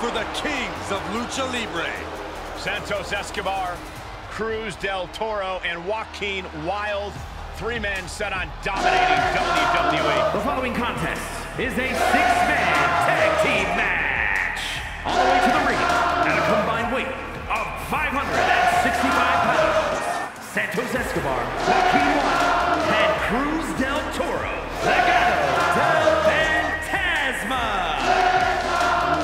for the kings of Lucha Libre. Santos Escobar, Cruz del Toro, and Joaquin Wilde. Three men set on dominating WWE. The following contest is a six-man tag team match. All the way to the ring at a combined weight of 565 pounds. Santos Escobar, Joaquin Wilde, and Cruz del Toro. Legado del Fantasma.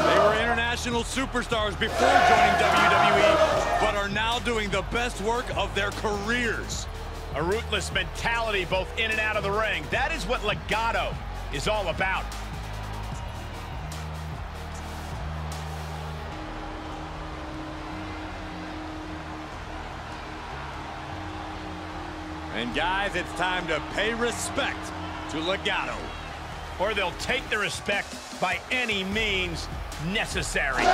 They were international superstars before joining WWE, but are now doing the best work of their careers. A ruthless mentality both in and out of the ring. That is what Legado is all about. And guys, it's time to pay respect to Legado. Or they'll take the respect by any means necessary.